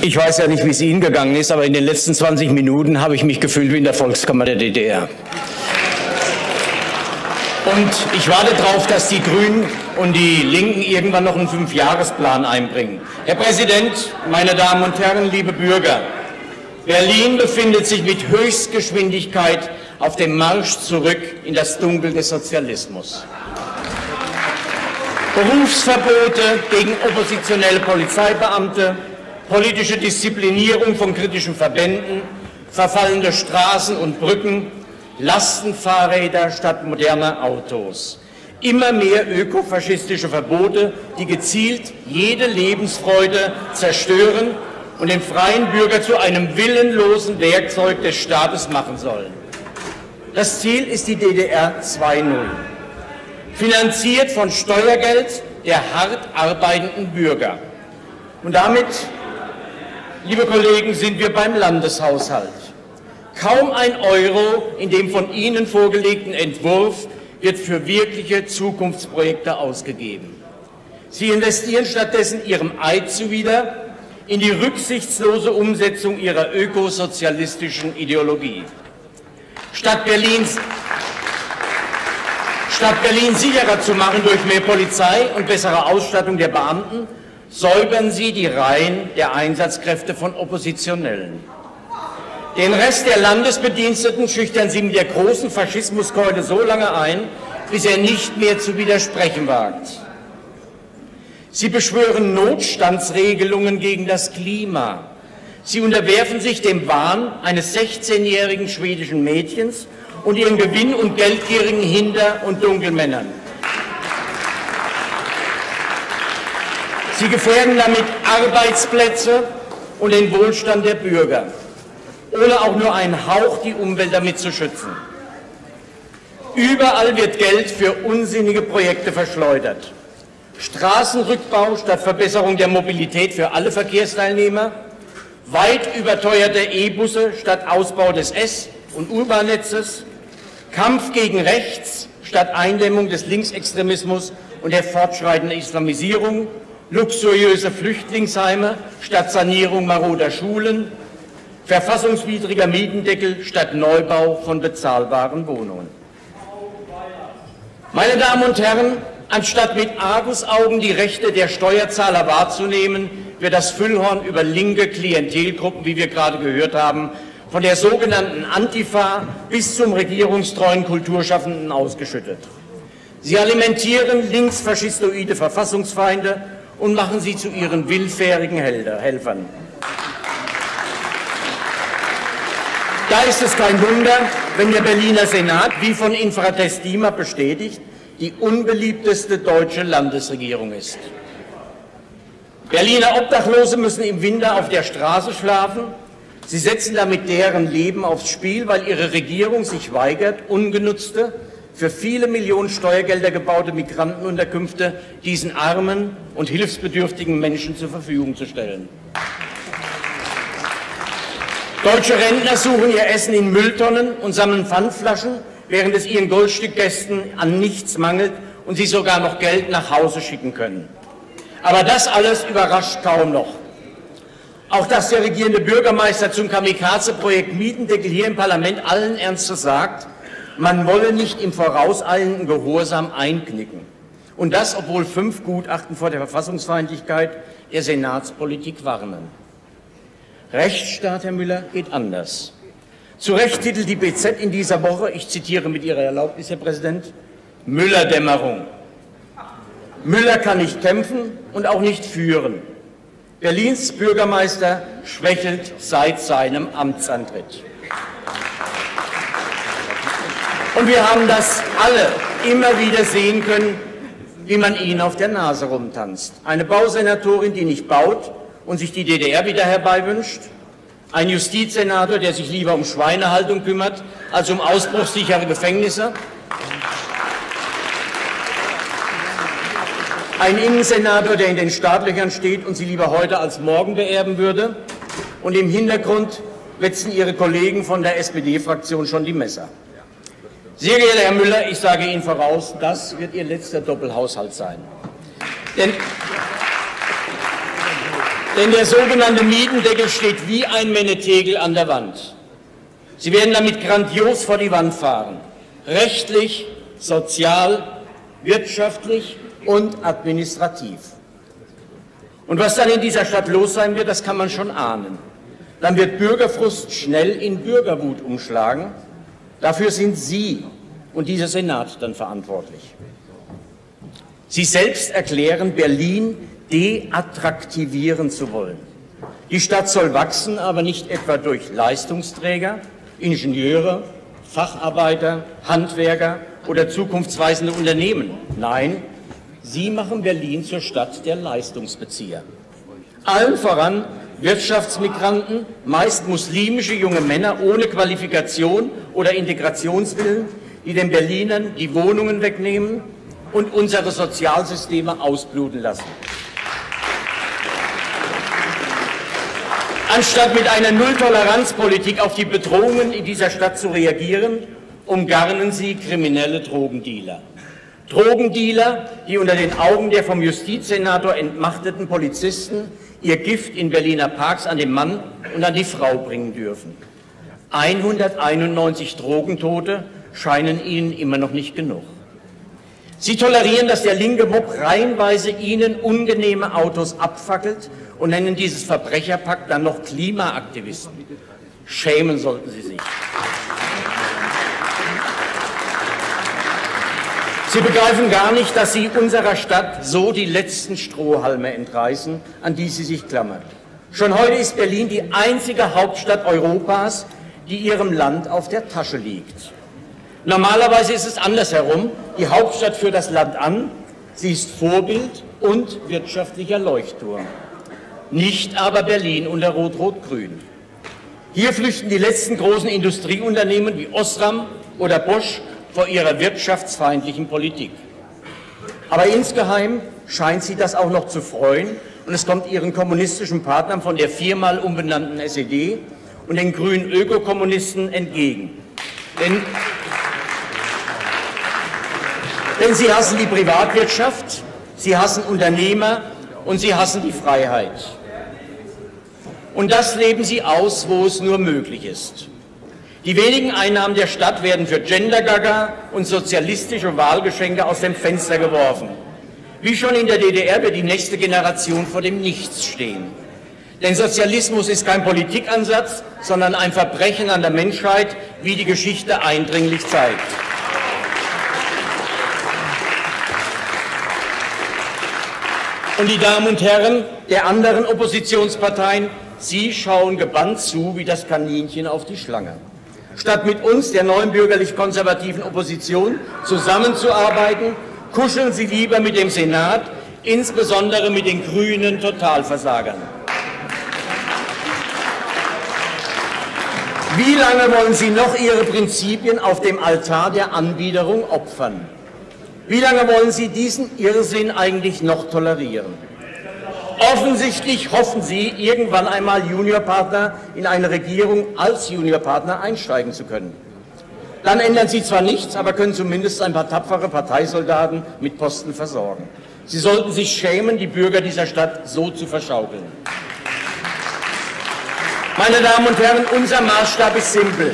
Ich weiß ja nicht, wie es Ihnen gegangen ist, aber in den letzten 20 Minuten habe ich mich gefühlt wie in der Volkskammer der DDR. Und ich warte darauf, dass die Grünen und die Linken irgendwann noch einen 5-Jahres-Plan einbringen. Herr Präsident, meine Damen und Herren, liebe Bürger, Berlin befindet sich mit Höchstgeschwindigkeit auf dem Marsch zurück in das Dunkel des Sozialismus. Berufsverbote gegen oppositionelle Polizeibeamte, politische Disziplinierung von kritischen Verbänden, verfallende Straßen und Brücken, Lastenfahrräder statt moderner Autos. Immer mehr ökofaschistische Verbote, die gezielt jede Lebensfreude zerstören und den freien Bürger zu einem willenlosen Werkzeug des Staates machen sollen. Das Ziel ist die DDR 2.0, finanziert von Steuergeld der hart arbeitenden Bürger. Und damit, liebe Kollegen, sind wir beim Landeshaushalt. Kaum ein Euro in dem von Ihnen vorgelegten Entwurf wird für wirkliche Zukunftsprojekte ausgegeben. Sie investieren stattdessen Ihrem Eid zuwider in die rücksichtslose Umsetzung Ihrer ökosozialistischen Ideologie. Statt Berlin sicherer zu machen durch mehr Polizei und bessere Ausstattung der Beamten, säubern Sie die Reihen der Einsatzkräfte von Oppositionellen. Den Rest der Landesbediensteten schüchtern Sie mit der großen Faschismuskeule so lange ein, bis er nicht mehr zu widersprechen wagt. Sie beschwören Notstandsregelungen gegen das Klima. Sie unterwerfen sich dem Wahn eines 16-jährigen schwedischen Mädchens und ihren gewinn- und geldgierigen Hinder- und Dunkelmännern. Sie gefährden damit Arbeitsplätze und den Wohlstand der Bürger, ohne auch nur einen Hauch die Umwelt damit zu schützen. Überall wird Geld für unsinnige Projekte verschleudert. Straßenrückbau statt Verbesserung der Mobilität für alle Verkehrsteilnehmer, weit überteuerte E-Busse statt Ausbau des S- und U-Bahn-Netzes, Kampf gegen rechts statt Eindämmung des Linksextremismus und der fortschreitenden Islamisierung, luxuriöse Flüchtlingsheime statt Sanierung maroder Schulen, verfassungswidriger Mietendeckel statt Neubau von bezahlbaren Wohnungen. Meine Damen und Herren, anstatt mit Argusaugen die Rechte der Steuerzahler wahrzunehmen, wird das Füllhorn über linke Klientelgruppen, wie wir gerade gehört haben, von der sogenannten Antifa bis zum regierungstreuen Kulturschaffenden ausgeschüttet. Sie alimentieren linksfaschistoide Verfassungsfeinde und machen sie zu ihren willfährigen Helfern. Da ist es kein Wunder, wenn der Berliner Senat, wie von Infratest Dima bestätigt, die unbeliebteste deutsche Landesregierung ist. Berliner Obdachlose müssen im Winter auf der Straße schlafen. Sie setzen damit deren Leben aufs Spiel, weil ihre Regierung sich weigert, ungenutzte, für viele Millionen Steuergelder gebaute Migrantenunterkünfte diesen armen und hilfsbedürftigen Menschen zur Verfügung zu stellen. Deutsche Rentner suchen ihr Essen in Mülltonnen und sammeln Pfandflaschen, während es ihren Goldstückgästen an nichts mangelt und sie sogar noch Geld nach Hause schicken können. Aber das alles überrascht kaum noch. Auch dass der regierende Bürgermeister zum Kamikaze-Projekt Mietendeckel hier im Parlament allen Ernstes sagt, man wolle nicht im vorauseilenden Gehorsam einknicken. Und das, obwohl 5 Gutachten vor der Verfassungsfeindlichkeit der Senatspolitik warnen. Rechtsstaat, Herr Müller, geht anders. Zu Recht titelt die BZ in dieser Woche, ich zitiere mit Ihrer Erlaubnis, Herr Präsident, Müller-Dämmerung. Müller kann nicht kämpfen und auch nicht führen. Berlins Bürgermeister schwächelt seit seinem Amtsantritt. Und wir haben das alle immer wieder sehen können, wie man ihn auf der Nase rumtanzt. Eine Bausenatorin, die nicht baut und sich die DDR wieder herbeiwünscht, ein Justizsenator, der sich lieber um Schweinehaltung kümmert, als um ausbruchssichere Gefängnisse, ein Innensenator, der in den Startlöchern steht und sie lieber heute als morgen beerben würde, und im Hintergrund wetzen ihre Kollegen von der SPD-Fraktion schon die Messer. Sehr geehrter Herr Müller, ich sage Ihnen voraus, das wird Ihr letzter Doppelhaushalt sein. Denn Denn der sogenannte Mietendeckel steht wie ein Menetegel an der Wand. Sie werden damit grandios vor die Wand fahren. Rechtlich, sozial, wirtschaftlich und administrativ. Und was dann in dieser Stadt los sein wird, das kann man schon ahnen. Dann wird Bürgerfrust schnell in Bürgerwut umschlagen. Dafür sind Sie und dieser Senat dann verantwortlich. Sie selbst erklären, Berlin deattraktivieren zu wollen. Die Stadt soll wachsen, aber nicht etwa durch Leistungsträger, Ingenieure, Facharbeiter, Handwerker oder zukunftsweisende Unternehmen. Nein, Sie machen Berlin zur Stadt der Leistungsbezieher. Allen voran Wirtschaftsmigranten, meist muslimische junge Männer ohne Qualifikation oder Integrationswillen, die den Berlinern die Wohnungen wegnehmen und unsere Sozialsysteme ausbluten lassen. Anstatt mit einer Nulltoleranzpolitik auf die Bedrohungen in dieser Stadt zu reagieren, umgarnen Sie kriminelle Drogendealer. Drogendealer, die unter den Augen der vom Justizsenator entmachteten Polizisten ihr Gift in Berliner Parks an den Mann und an die Frau bringen dürfen. 191 Drogentote scheinen Ihnen immer noch nicht genug. Sie tolerieren, dass der linke Mob reihenweise Ihnen unangenehme Autos abfackelt und nennen dieses Verbrecherpakt dann noch Klimaaktivisten. Schämen sollten Sie sich. Sie begreifen gar nicht, dass Sie unserer Stadt so die letzten Strohhalme entreißen, an die sie sich klammern. Schon heute ist Berlin die einzige Hauptstadt Europas, die ihrem Land auf der Tasche liegt. Normalerweise ist es andersherum. Die Hauptstadt führt das Land an, sie ist Vorbild und wirtschaftlicher Leuchtturm. Nicht aber Berlin unter Rot-Rot-Grün. Hier flüchten die letzten großen Industrieunternehmen wie Osram oder Bosch vor ihrer wirtschaftsfeindlichen Politik. Aber insgeheim scheint sie das auch noch zu freuen und es kommt ihren kommunistischen Partnern von der viermal umbenannten SED und den grünen Ökokommunisten entgegen. Denn sie hassen die Privatwirtschaft, sie hassen Unternehmer und sie hassen die Freiheit. Und das leben sie aus, wo es nur möglich ist. Die wenigen Einnahmen der Stadt werden für Gender-Gaga und sozialistische Wahlgeschenke aus dem Fenster geworfen. Wie schon in der DDR wird die nächste Generation vor dem Nichts stehen. Denn Sozialismus ist kein Politikansatz, sondern ein Verbrechen an der Menschheit, wie die Geschichte eindringlich zeigt. Und die Damen und Herren der anderen Oppositionsparteien, Sie schauen gebannt zu wie das Kaninchen auf die Schlange. Statt mit uns, der neuen bürgerlich-konservativen Opposition, zusammenzuarbeiten, kuscheln Sie lieber mit dem Senat, insbesondere mit den grünen Totalversagern. Wie lange wollen Sie noch Ihre Prinzipien auf dem Altar der Anbiederung opfern? Wie lange wollen Sie diesen Irrsinn eigentlich noch tolerieren? Offensichtlich hoffen Sie, irgendwann einmal Juniorpartner in eine Regierung als Juniorpartner einsteigen zu können. Dann ändern Sie zwar nichts, aber können zumindest ein paar tapfere Parteisoldaten mit Posten versorgen. Sie sollten sich schämen, die Bürger dieser Stadt so zu verschaukeln. Meine Damen und Herren, unser Maßstab ist simpel.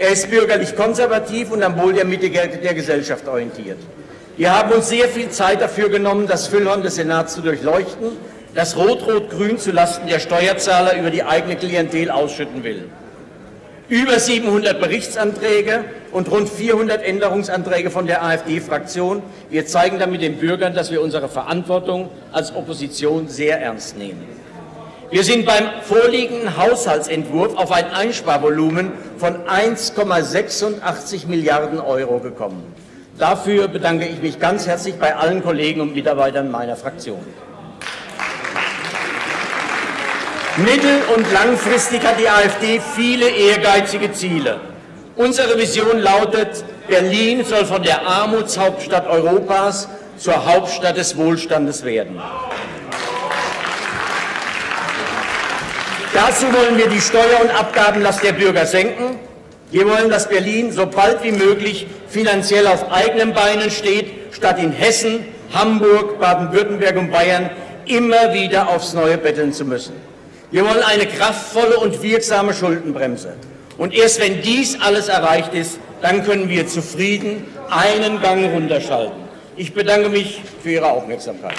Er ist bürgerlich-konservativ und am Wohl der Mitte der Gesellschaft orientiert. Wir haben uns sehr viel Zeit dafür genommen, das Füllhorn des Senats zu durchleuchten, das Rot-Rot-Grün zulasten der Steuerzahler über die eigene Klientel ausschütten will. Über 700 Berichtsanträge und rund 400 Änderungsanträge von der AfD-Fraktion. Wir zeigen damit den Bürgern, dass wir unsere Verantwortung als Opposition sehr ernst nehmen. Wir sind beim vorliegenden Haushaltsentwurf auf ein Einsparvolumen von 1,86 Milliarden Euro gekommen. Dafür bedanke ich mich ganz herzlich bei allen Kollegen und Mitarbeitern meiner Fraktion. Mittel- und langfristig hat die AfD viele ehrgeizige Ziele. Unsere Vision lautet, Berlin soll von der Armutshauptstadt Europas zur Hauptstadt des Wohlstandes werden. Dazu wollen wir die Steuer- und Abgabenlast der Bürger senken. Wir wollen, dass Berlin so bald wie möglich finanziell auf eigenen Beinen steht, statt in Hessen, Hamburg, Baden-Württemberg und Bayern immer wieder aufs Neue betteln zu müssen. Wir wollen eine kraftvolle und wirksame Schuldenbremse. Und erst wenn dies alles erreicht ist, dann können wir zufrieden einen Gang runterschalten. Ich bedanke mich für Ihre Aufmerksamkeit.